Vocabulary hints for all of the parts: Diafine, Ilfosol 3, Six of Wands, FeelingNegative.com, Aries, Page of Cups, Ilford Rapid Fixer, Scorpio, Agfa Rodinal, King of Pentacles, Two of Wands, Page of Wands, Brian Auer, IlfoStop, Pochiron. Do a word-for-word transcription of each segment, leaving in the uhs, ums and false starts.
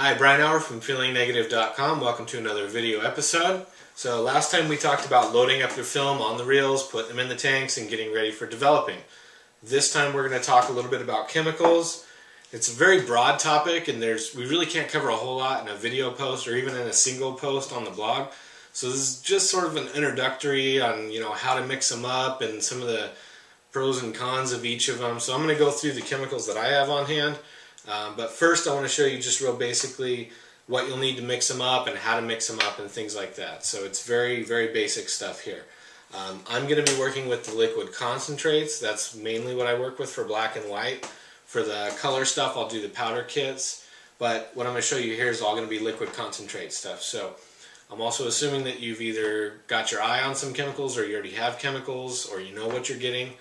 Hi, Brian Auer from Feeling Negative dot com. Welcome to another video episode. So last time we talked about loading up your film on the reels, putting them in the tanks, and getting ready for developing. This time we're going to talk a little bit about chemicals. It's a very broad topic, and there's we really can't cover a whole lot in a video post or even in a single post on the blog. So this is just sort of an introductory on you know how to mix them up and some of the pros and cons of each of them. So I'm going to go through the chemicals that I have on hand. Um, but first I want to show you just real basically what you'll need to mix them up and how to mix them up and things like that. So it's very, very basic stuff here. Um, I'm going to be working with the liquid concentrates. That's mainly what I work with for black and white. For the color stuff I'll do the powder kits. But what I'm going to show you here is all going to be liquid concentrate stuff. So I'm also assuming that you've either got your eye on some chemicals or you already have chemicals or you know what you're getting.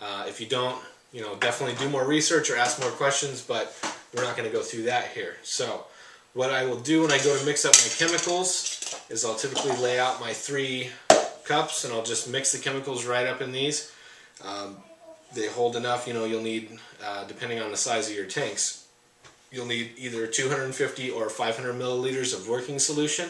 Uh, if you don't, you know, definitely do more research or ask more questions, but we're not going to go through that here. So what I will do when I go to mix up my chemicals is I'll typically lay out my three cups and I'll just mix the chemicals right up in these. Um, they hold enough, you know, you'll need, uh, depending on the size of your tanks, you'll need either two hundred fifty or five hundred milliliters of working solution.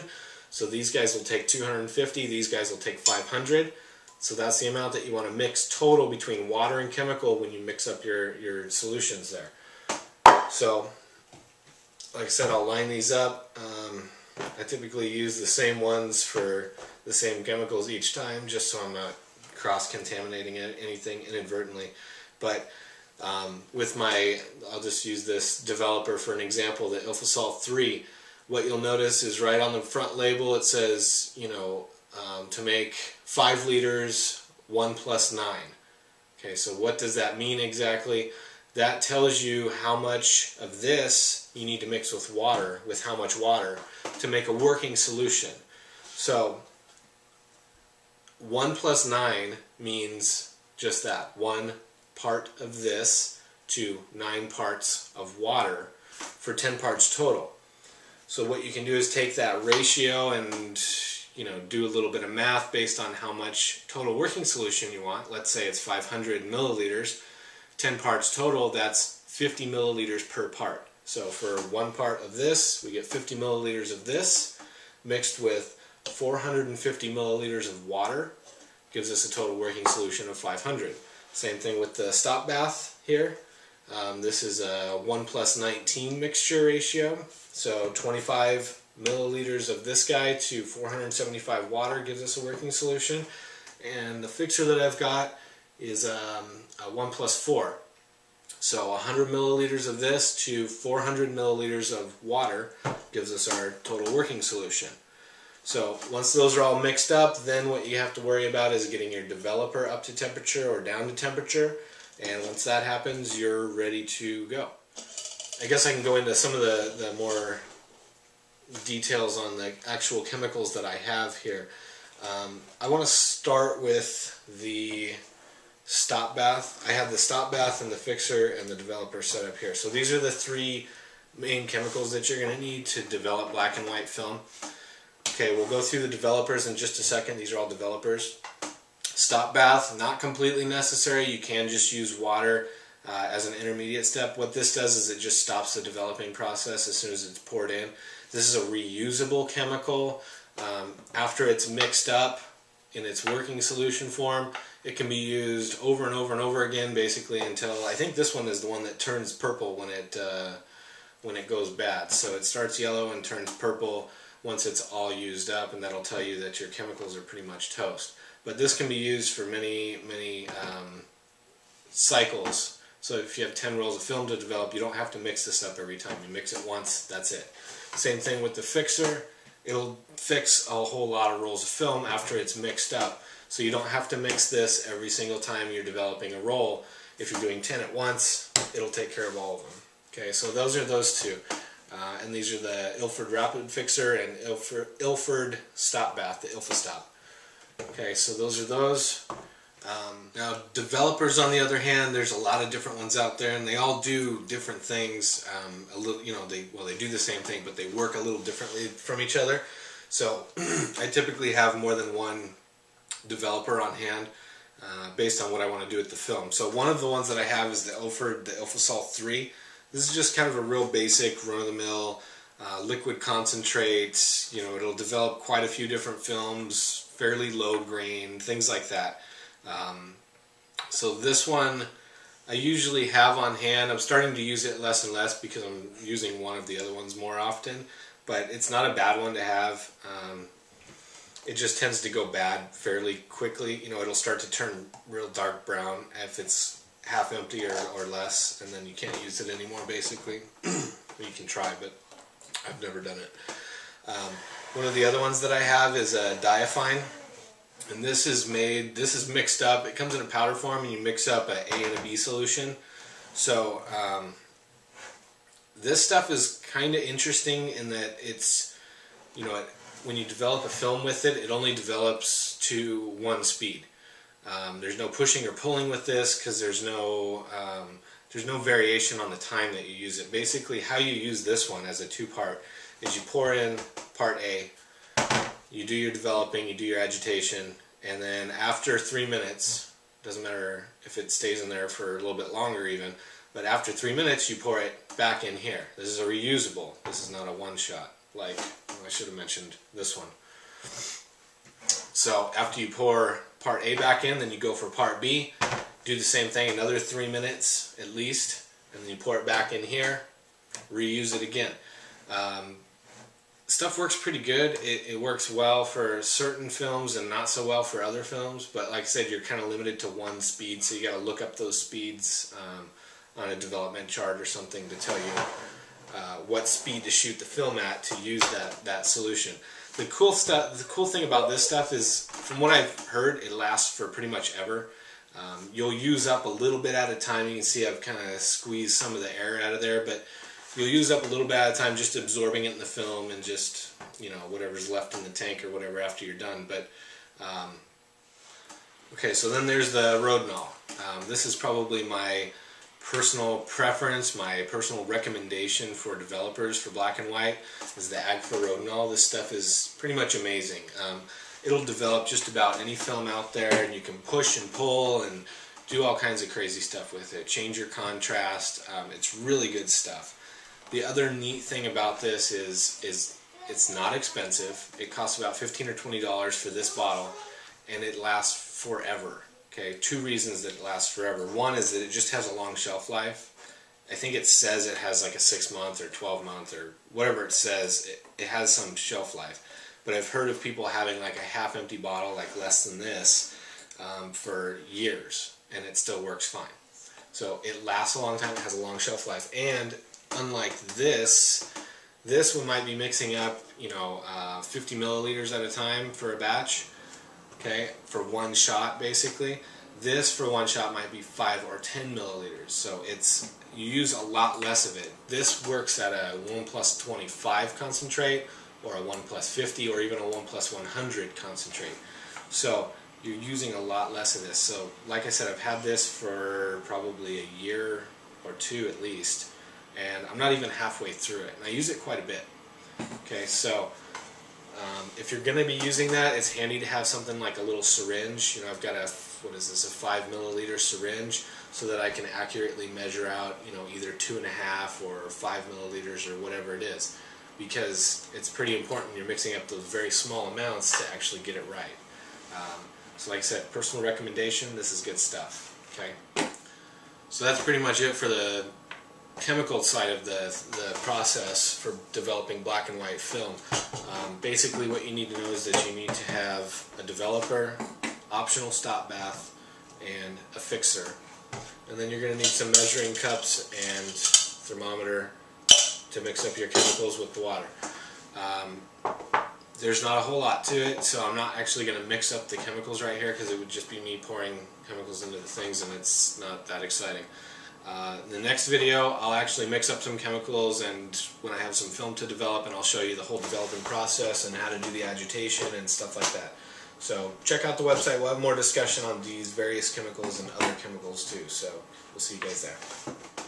So these guys will take two hundred fifty, these guys will take five hundred. So that's the amount that you want to mix total between water and chemical when you mix up your, your solutions there. So, like I said, I'll line these up. Um, I typically use the same ones for the same chemicals each time, just so I'm not cross-contaminating anything inadvertently. But um, with my, I'll just use this developer for an example, the Ilfosol three. What you'll notice is right on the front label it says, you know, Um, to make five liters, one plus nine. Okay, so what does that mean exactly? That tells you how much of this you need to mix with water, with how much water, to make a working solution. So, one plus nine means just that, one part of this to nine parts of water for ten parts total. So what you can do is take that ratio and you know, do a little bit of math based on how much total working solution you want. Let's say it's five hundred milliliters, ten parts total, that's fifty milliliters per part. So for one part of this, we get fifty milliliters of this mixed with four hundred fifty milliliters of water, gives us a total working solution of five hundred. Same thing with the stop bath here. Um, this is a one plus nineteen mixture ratio, so twenty-five milliliters of this guy to four hundred seventy-five water gives us a working solution. And the fixer that I've got is um, a one plus four. So one hundred milliliters of this to four hundred milliliters of water gives us our total working solution. So once those are all mixed up, then what you have to worry about is getting your developer up to temperature or down to temperature. And once that happens, you're ready to go. I guess I can go into some of the, the more details on the actual chemicals that I have here. Um, I want to start with the stop bath. I have the stop bath and the fixer and the developer set up here. So these are the three main chemicals that you're going to need to develop black and white film. Okay, we'll go through the developers in just a second. These are all developers. Stop bath, not completely necessary. You can just use water uh, as an intermediate step. What this does is it just stops the developing process as soon as it's poured in. This is a reusable chemical. Um, after it's mixed up in its working solution form, it can be used over and over and over again, basically until, I think this one is the one that turns purple when it, uh, when it goes bad. So it starts yellow and turns purple once it's all used up, and that'll tell you that your chemicals are pretty much toast. But this can be used for many, many um, cycles. So if you have ten rolls of film to develop, you don't have to mix this up every time. You mix it once, that's it. Same thing with the fixer. It'll fix a whole lot of rolls of film after it's mixed up. So you don't have to mix this every single time you're developing a roll. If you're doing ten at once, it'll take care of all of them. Okay, so those are those two. Uh, and these are the Ilford Rapid Fixer and Ilford, Ilford Stop Bath, the IlfoStop. Okay, so those are those. Um, now, developers, on the other hand, there's a lot of different ones out there, and they all do different things. Um, a little, you know, they well, they do the same thing, but they work a little differently from each other. So, I typically have more than one developer on hand uh, based on what I want to do with the film. So, one of the ones that I have is the Ilford, the Ilfosol three. This is just kind of a real basic, run-of-the-mill uh, liquid concentrates. You know, it'll develop quite a few different films, fairly low grain, things like that. Um, so this one I usually have on hand. I'm starting to use it less and less because I'm using one of the other ones more often, but it's not a bad one to have. Um, it just tends to go bad fairly quickly. You know, it'll start to turn real dark brown if it's half empty or, or less, and then you can't use it anymore basically. You can try, but I've never done it. Um, one of the other ones that I have is a Diafine, and this is made, this is mixed up, it comes in a powder form, and you mix up an A and a B solution. So um, this stuff is kind of interesting in that it's, you know, it, when you develop a film with it, it only develops to one speed. Um, there's no pushing or pulling with this because there's no um, there's no variation on the time that you use it. Basically, how you use this one as a two-part is you pour in part A, you do your developing, you do your agitation, and then after three minutes, doesn't matter if it stays in there for a little bit longer even, but after three minutes you pour it back in here. This is a reusable. This is not a one-shot. Like, I should have mentioned this one. So after you pour part A back in, then you go for part B, do the same thing, another three minutes at least, and then you pour it back in here, reuse it again. Um, stuff works pretty good. It, it works well for certain films and not so well for other films, but like I said, you're kind of limited to one speed, so you got to look up those speeds um, on a development chart or something to tell you uh, what speed to shoot the film at to use that, that solution. The cool stuff, the cool thing about this stuff is, from what I've heard, it lasts for pretty much ever. Um, you'll use up a little bit at a time. You can see I've kind of squeezed some of the air out of there, but you'll use up a little bit at a time just absorbing it in the film and just, you know, whatever's left in the tank or whatever after you're done. But um, okay, so then there's the Rodinal. Um, this is probably my personal preference, my personal recommendation for developers for black and white is the Agfa Rodinal. This stuff is pretty much amazing. Um, it'll develop just about any film out there, and you can push and pull and do all kinds of crazy stuff with it. Change your contrast. Um, it's really good stuff. The other neat thing about this is is it's not expensive. It costs about fifteen or twenty dollars for this bottle, and it lasts forever. Okay, two reasons that it lasts forever. One is that it just has a long shelf life. I think it says it has like a six month or twelve month or whatever it says. It, it has some shelf life. But I've heard of people having like a half-empty bottle, like less than this, um, for years, and it still works fine. So it lasts a long time, it has a long shelf life. And unlike this, this one might be mixing up, you know, uh, fifty milliliters at a time for a batch. Okay, for one shot basically. This for one shot might be five or ten milliliters, so it's, you use a lot less of it. This works at a one plus twenty-five concentrate, or a one plus fifty, or even a one plus one hundred concentrate. So you're using a lot less of this. So like I said, I've had this for probably a year or two at least, and I'm not even halfway through it, and I use it quite a bit. Okay, so Um, if you're going to be using that, it's handy to have something like a little syringe. You know, I've got a, what is this, a five milliliter syringe, so that I can accurately measure out, you know, either two and a half or five milliliters or whatever it is, because it's pretty important. You're mixing up those very small amounts to actually get it right. Um, so, like I said, personal recommendation. This is good stuff. Okay, so that's pretty much it for the chemical side of the, the process for developing black and white film. Um, basically what you need to know is that you need to have a developer, optional stop bath, and a fixer. And then you're going to need some measuring cups and thermometer to mix up your chemicals with the water. Um, there's not a whole lot to it, so I'm not actually going to mix up the chemicals right here because it would just be me pouring chemicals into the things, and it's not that exciting. Uh, in the next video, I'll actually mix up some chemicals, and when I have some film to develop, and I'll show you the whole developing process and how to do the agitation and stuff like that. So check out the website. We'll have more discussion on these various chemicals and other chemicals too. So we'll see you guys there.